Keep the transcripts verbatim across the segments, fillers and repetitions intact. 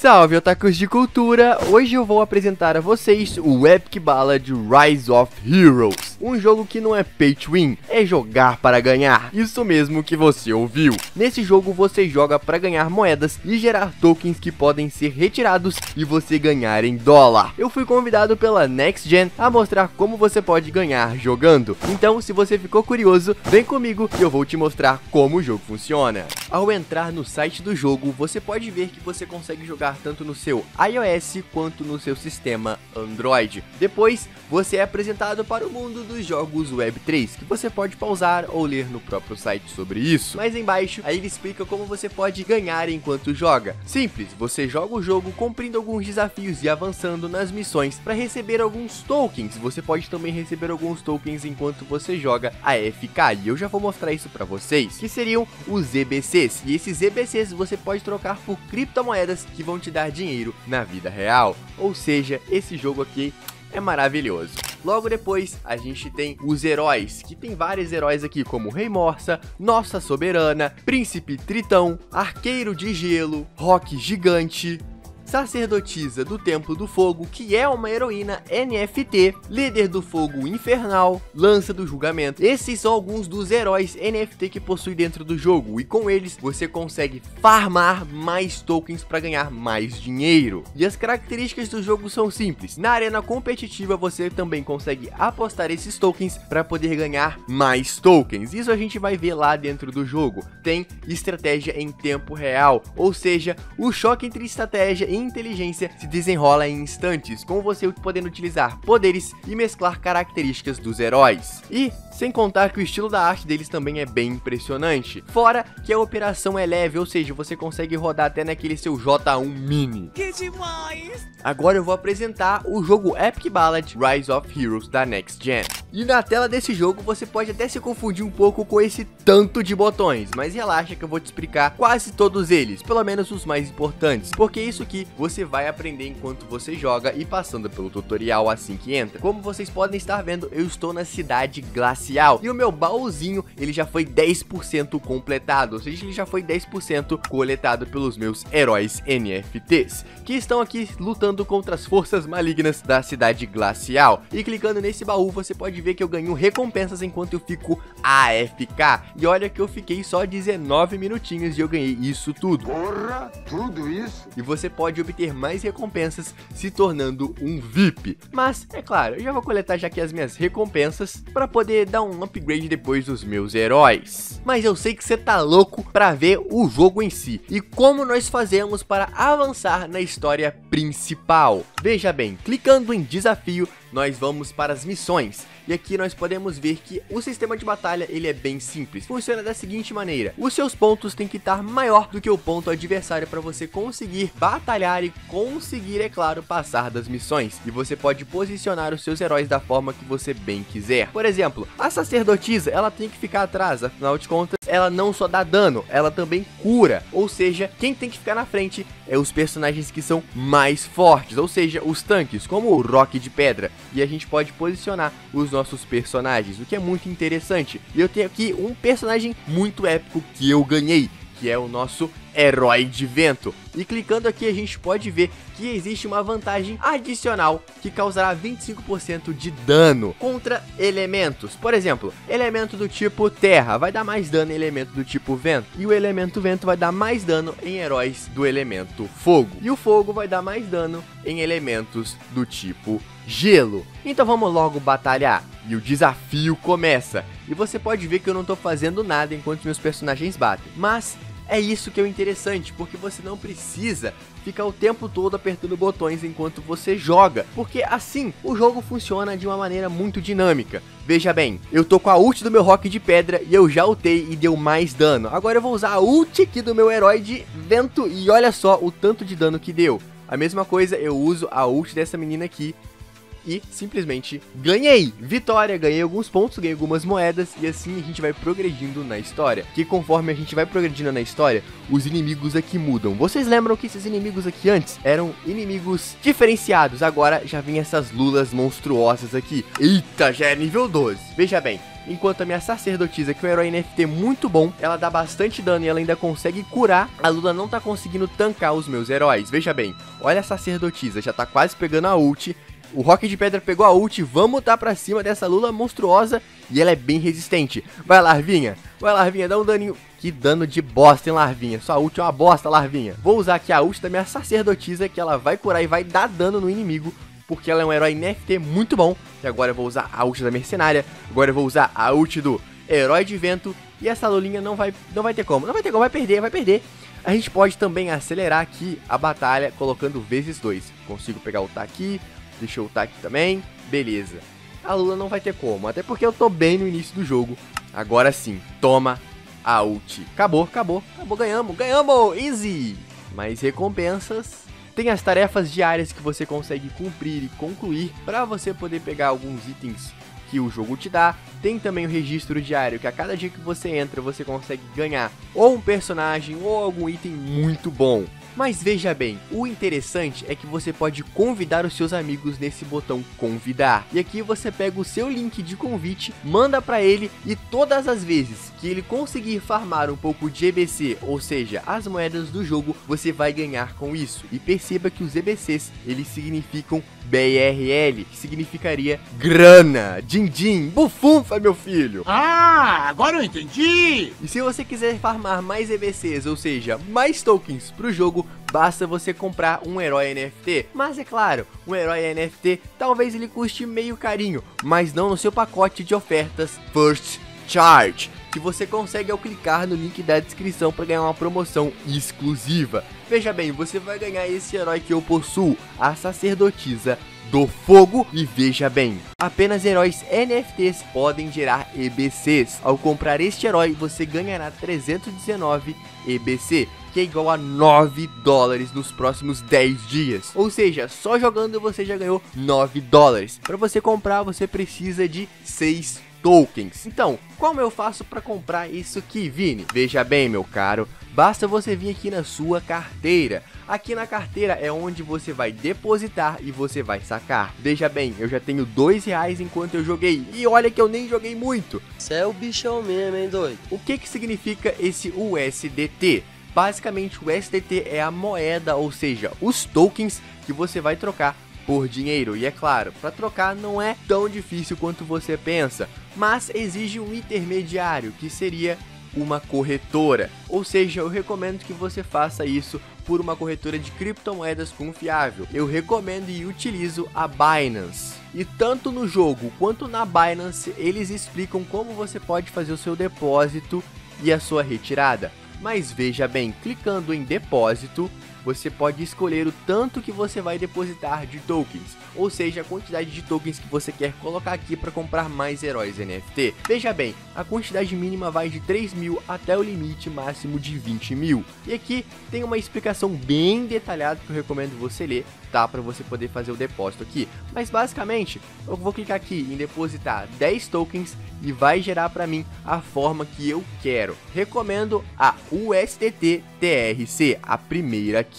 Salve, otakus de cultura! Hoje eu vou apresentar a vocês o Epic Ballad Rise of Heroes, um jogo que não é pay to win, é jogar para ganhar, isso mesmo que você ouviu. Nesse jogo você joga para ganhar moedas e gerar tokens que podem ser retirados e você ganhar em dólar. Eu fui convidado pela NextGen a mostrar como você pode ganhar jogando, então se você ficou curioso, vem comigo e eu vou te mostrar como o jogo funciona. Ao entrar no site do jogo, você pode ver que você consegue jogar tanto no seu iOS quanto no seu sistema Android. Depois, você é apresentado para o mundo dos jogos web três, que você pode pausar ou ler no próprio site sobre isso. Mas embaixo, aí ele explica como você pode ganhar enquanto joga. Simples, você joga o jogo cumprindo alguns desafios e avançando nas missões para receber alguns tokens. Você pode também receber alguns tokens enquanto você joga a F K, e eu já vou mostrar isso para vocês, que seriam os E B Cs. E esses E B Cs você pode trocar por criptomoedas que vão te dar dinheiro na vida real, ou seja, esse jogo aqui é maravilhoso. Logo depois, a gente tem os heróis, que tem vários heróis aqui, como Rei Morsa, Nossa Soberana, Príncipe Tritão, Arqueiro de Gelo, Rock Gigante, Sacerdotisa do Templo do Fogo, que é uma heroína N F T, Líder do Fogo Infernal, Lança do Julgamento. Esses são alguns dos heróis N F T que possui dentro do jogo, e com eles você consegue farmar mais tokens para ganhar mais dinheiro. E as características do jogo são simples. Na arena competitiva você também consegue apostar esses tokens para poder ganhar mais tokens. Isso a gente vai ver lá dentro do jogo. Tem estratégia em tempo real, ou seja, o choque entre estratégia e inteligência se desenrola em instantes, com você podendo utilizar poderes e mesclar características dos heróis. E sem contar que o estilo da arte deles também é bem impressionante. Fora que a operação é leve, ou seja, você consegue rodar até naquele seu J um Mini. Que demais! Agora eu vou apresentar o jogo Epic Ballad Rise of Heroes da Next Gen. E na tela desse jogo você pode até se confundir um pouco com esse tanto de botões, mas relaxa que eu vou te explicar quase todos eles, pelo menos os mais importantes, porque isso aqui você vai aprender enquanto você joga e passando pelo tutorial assim que entra. Como vocês podem estar vendo, eu estou na cidade glacial e o meu baúzinho ele já foi dez por cento completado, ou seja, ele já foi dez por cento coletado pelos meus heróis N F Ts, que estão aqui lutando contra as forças malignas da cidade glacial. E clicando nesse baú você pode ver que eu ganho recompensas enquanto eu fico A F K, e olha que eu fiquei só dezenove minutinhos e eu ganhei isso tudo. Porra, tudo isso? E você pode obter mais recompensas se tornando um V I P. Mas, é claro, eu já vou coletar já aqui as minhas recompensas para poder dar um upgrade depois dos meus heróis. Mas eu sei que você tá louco para ver o jogo em si e como nós fazemos para avançar na história principal. Veja bem, clicando em desafio, nós vamos para as missões. E aqui nós podemos ver que o sistema de batalha ele é bem simples. Funciona da seguinte maneira: os seus pontos têm que estar maior do que o ponto adversário para você conseguir batalhar e conseguir, é claro, passar das missões. E você pode posicionar os seus heróis da forma que você bem quiser. Por exemplo, a sacerdotisa ela tem que ficar atrás, afinal de contas ela não só dá dano, ela também cura. Ou seja, quem tem que ficar na frente é os personagens que são mais fortes, ou seja, os tanques, como o Rock de Pedra. E a gente pode posicionar os nossos personagens, o que é muito interessante. E eu tenho aqui um personagem muito épico que eu ganhei, que é o nosso herói de vento. E clicando aqui a gente pode ver que existe uma vantagem adicional que causará vinte e cinco por cento de dano contra elementos. Por exemplo, elemento do tipo terra vai dar mais dano em elemento do tipo vento, e o elemento vento vai dar mais dano em heróis do elemento fogo, e o fogo vai dar mais dano em elementos do tipo gelo. Então vamos logo batalhar. E o desafio começa. E você pode ver que eu não tô fazendo nada enquanto meus personagens batem, mas é isso que é o interessante, porque você não precisa ficar o tempo todo apertando botões enquanto você joga, porque assim o jogo funciona de uma maneira muito dinâmica. Veja bem, eu tô com a ult do meu Rock de Pedra e eu já ultei e deu mais dano. Agora eu vou usar a ult aqui do meu herói de vento e olha só o tanto de dano que deu. A mesma coisa, eu uso a ult dessa menina aqui e simplesmente ganhei! Vitória, ganhei alguns pontos, ganhei algumas moedas, e assim a gente vai progredindo na história. Que conforme a gente vai progredindo na história, os inimigos aqui mudam. Vocês lembram que esses inimigos aqui antes eram inimigos diferenciados, agora já vem essas lulas monstruosas aqui. Eita, já é nível doze. Veja bem, enquanto a minha sacerdotisa, que é um herói N F T muito bom, ela dá bastante dano e ela ainda consegue curar, a Lula não tá conseguindo tancar os meus heróis. Veja bem, olha a sacerdotisa, já tá quase pegando a ult, o Rock de Pedra pegou a ult, vamos tá pra cima dessa Lula monstruosa, e ela é bem resistente. Vai, Larvinha, vai, Larvinha, dá um daninho. Que dano de bosta, hein, Larvinha? Sua ult é uma bosta, Larvinha. Vou usar aqui a ult da minha sacerdotisa, que ela vai curar e vai dar dano no inimigo, porque ela é um herói N F T muito bom. E agora eu vou usar a ult da mercenária, agora eu vou usar a ult do herói de vento, e essa lulinha não vai, não vai ter como, não vai ter como, vai perder, vai perder. A gente pode também acelerar aqui a batalha colocando vezes dois. Consigo pegar o Taki, deixa eu ultar aqui também, beleza. A Lula não vai ter como, até porque eu tô bem no início do jogo. Agora sim, toma a ult. Acabou, acabou, acabou, ganhamos, ganhamos, easy. Mais recompensas. Tem as tarefas diárias que você consegue cumprir e concluir para você poder pegar alguns itens que o jogo te dá. Tem também o registro diário, que a cada dia que você entra, você consegue ganhar ou um personagem ou algum item muito bom. Mas veja bem, o interessante é que você pode convidar os seus amigos nesse botão convidar. E aqui você pega o seu link de convite, manda pra ele, e todas as vezes que ele conseguir farmar um pouco de E B C, ou seja, as moedas do jogo, você vai ganhar com isso. E perceba que os E B Cs, eles significam B R L, que significaria grana, din-din, bufunfa, meu filho. Ah, agora eu entendi! E se você quiser farmar mais E B Cs, ou seja, mais tokens pro jogo, basta você comprar um herói N F T. Mas é claro, um herói N F T talvez ele custe meio carinho, mas não no seu pacote de ofertas First Charge, que você consegue ao clicar no link da descrição para ganhar uma promoção exclusiva. Veja bem, você vai ganhar esse herói que eu possuo, a sacerdotisa do fogo. E veja bem, apenas heróis N F Ts podem gerar E B Cs. Ao comprar este herói, você ganhará trezentos e dezenove E B C, que é igual a nove dólares nos próximos dez dias. Ou seja, só jogando você já ganhou nove dólares. Para você comprar, você precisa de seis tokens. Então, como eu faço para comprar isso aqui, Vini? Veja bem, meu caro, basta você vir aqui na sua carteira. Aqui na carteira é onde você vai depositar e você vai sacar. Veja bem, eu já tenho dois reais enquanto eu joguei, e olha que eu nem joguei muito. Você é o bichão mesmo, hein, doido? O que que significa esse U S D T? Basicamente, o U S D T é a moeda, ou seja, os tokens que você vai trocar por dinheiro. E é claro, para trocar não é tão difícil quanto você pensa, mas exige um intermediário, que seria uma corretora. Ou seja, eu recomendo que você faça isso por uma corretora de criptomoedas confiável. Eu recomendo e utilizo a Binance. E tanto no jogo quanto na Binance, eles explicam como você pode fazer o seu depósito e a sua retirada. Mas veja bem, clicando em depósito, você pode escolher o tanto que você vai depositar de tokens, ou seja, a quantidade de tokens que você quer colocar aqui para comprar mais heróis N F T. Veja bem, a quantidade mínima vai de três mil até o limite máximo de vinte mil. E aqui tem uma explicação bem detalhada que eu recomendo você ler, tá? Para você poder fazer o depósito aqui. Mas basicamente, eu vou clicar aqui em depositar dez tokens e vai gerar para mim a forma que eu quero. Recomendo a U S D T T R C, a primeira aqui.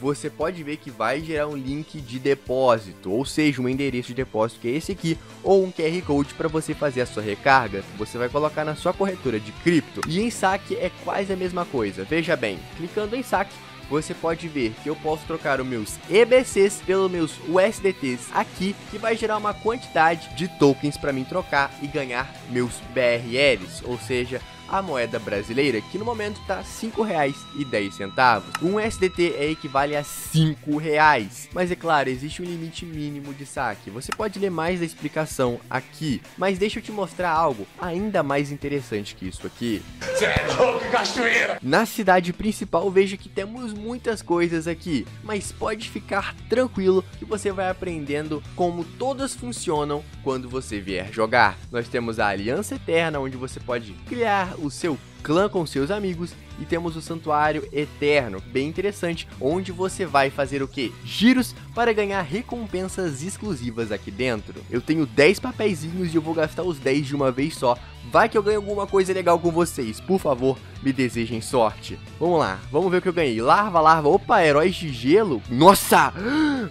Você pode ver que vai gerar um link de depósito, ou seja, um endereço de depósito que é esse aqui, ou um Q R Code para você fazer a sua recarga, que você vai colocar na sua corretora de cripto. E em saque é quase a mesma coisa. Veja bem, clicando em saque, você pode ver que eu posso trocar os meus E B Cs pelos meus U S D Ts aqui, que vai gerar uma quantidade de tokens para mim trocar e ganhar meus B R Ls, ou seja, a moeda brasileira, que no momento está cinco reais e dez centavos. Um U S D T é equivale a cinco reais. Mas é claro, existe um limite mínimo de saque. Você pode ler mais da explicação aqui. Mas deixa eu te mostrar algo ainda mais interessante que isso aqui. Você é louco, cachoeira! Na cidade principal, veja que temos muitas coisas aqui. Mas pode ficar tranquilo que você vai aprendendo como todas funcionam quando você vier jogar. Nós temos a Aliança Eterna, onde você pode criar o seu clã com seus amigos, e temos o Santuário Eterno, bem interessante, onde você vai fazer o que? Giros para ganhar recompensas exclusivas aqui dentro. Eu tenho dez papeizinhos e eu vou gastar os dez de uma vez só. Vai que eu ganho alguma coisa legal com vocês, por favor, me desejem sorte. Vamos lá, vamos ver o que eu ganhei. Larva, larva, opa, heróis de gelo. Nossa,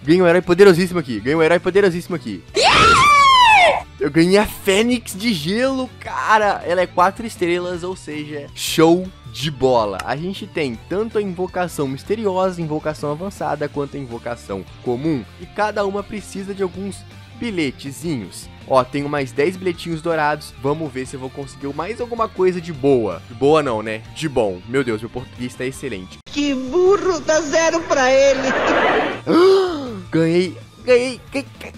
ganhei um herói poderosíssimo aqui, ganhei um herói poderosíssimo aqui. Eu ganhei a Fênix de gelo, cara. Ela é quatro estrelas, ou seja, show de bola. A gente tem tanto a invocação misteriosa, invocação avançada, quanto a invocação comum. E cada uma precisa de alguns bilhetezinhos. Ó, tenho mais dez bilhetinhos dourados. Vamos ver se eu vou conseguir mais alguma coisa de boa. De boa não, né? De bom. Meu Deus, meu português tá excelente. Que burro, dá zero pra ele. Ganhei, ganhei, ganhei.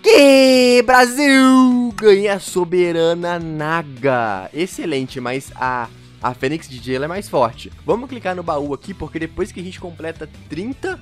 Que Brasil! Ganhei a Soberana Naga. Excelente, mas a... a Fênix de Gelo é mais forte. Vamos clicar no baú aqui, porque depois que a gente completa trinta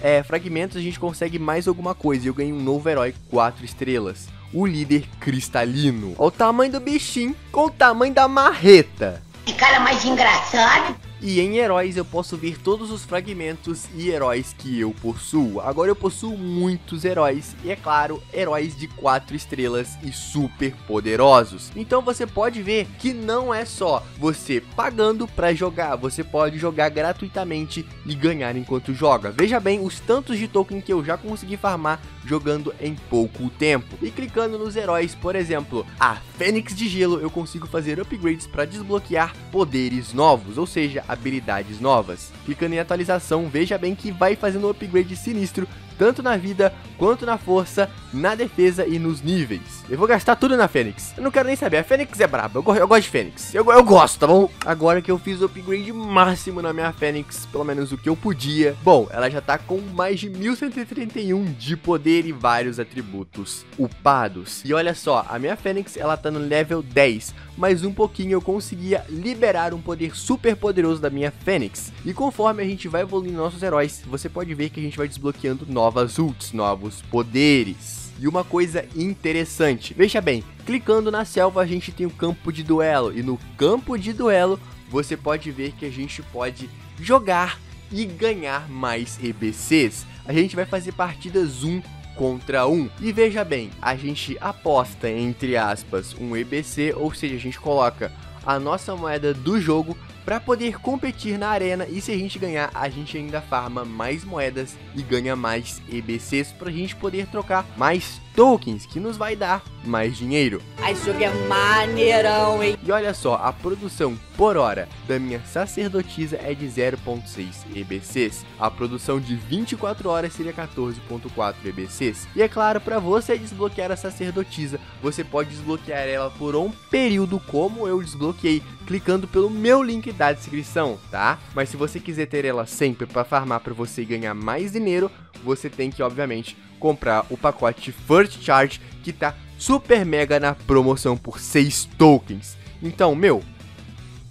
é, fragmentos, a gente consegue mais alguma coisa. E eu ganhei um novo herói quatro estrelas, o líder cristalino. Olha o tamanho do bichinho com o tamanho da marreta. Que cara mais engraçado. E em heróis eu posso ver todos os fragmentos e heróis que eu possuo. Agora eu possuo muitos heróis e, é claro, heróis de quatro estrelas e super poderosos. Então você pode ver que não é só você pagando pra jogar, você pode jogar gratuitamente e ganhar enquanto joga. Veja bem os tantos de token que eu já consegui farmar jogando em pouco tempo. E clicando nos heróis, por exemplo, a Fênix de Gelo, eu consigo fazer upgrades para desbloquear poderes novos, ou seja, habilidades novas. Clicando em atualização, veja bem que vai fazendo um upgrade sinistro, tanto na vida, quanto na força, na defesa e nos níveis. Eu vou gastar tudo na Fênix. Eu não quero nem saber, a Fênix é braba, eu, go eu gosto de Fênix. Eu, eu gosto, tá bom? Agora que eu fiz o upgrade máximo na minha Fênix, pelo menos o que eu podia. Bom, ela já tá com mais de mil cento e trinta e um de poder e vários atributos upados. E olha só, a minha Fênix, ela tá no level dez, mas um pouquinho eu conseguia liberar um poder super poderoso da minha Fênix. E conforme a gente vai evoluindo nossos heróis, você pode ver que a gente vai desbloqueando novos Novas ults, novos poderes. E uma coisa interessante, veja bem, clicando na selva a gente tem o campo de duelo. E no campo de duelo você pode ver que a gente pode jogar e ganhar mais E B Cs. A gente vai fazer partidas um contra um. E veja bem, a gente aposta, entre aspas, um E B C. Ou seja, a gente coloca a nossa moeda do jogo para poder competir na arena, e se a gente ganhar, a gente ainda farma mais moedas e ganha mais E B Cs para a gente poder trocar mais tokens, que nos vai dar mais dinheiro. Esse jogo é maneirão, hein? E olha só, a produção por hora da minha sacerdotisa é de zero vírgula seis E B Cs. A produção de vinte e quatro horas seria quatorze vírgula quatro E B Cs. E é claro, para você desbloquear a sacerdotisa, você pode desbloquear ela por um período, como eu desbloqueei, clicando pelo meu link da descrição, tá? Mas se você quiser ter ela sempre para farmar para você ganhar mais dinheiro, você tem que, obviamente, comprar o pacote First Charge, que tá super mega na promoção por seis tokens. Então, meu,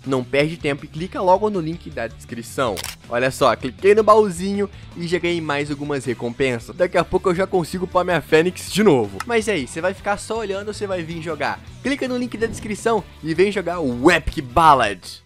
não perde tempo e clica logo no link da descrição. Olha só, cliquei no baúzinho e já ganhei mais algumas recompensas. Daqui a pouco eu já consigo pôr minha Fênix de novo. Mas aí, você vai ficar só olhando ou você vai vir jogar? Clica no link da descrição e vem jogar o Epic Ballad.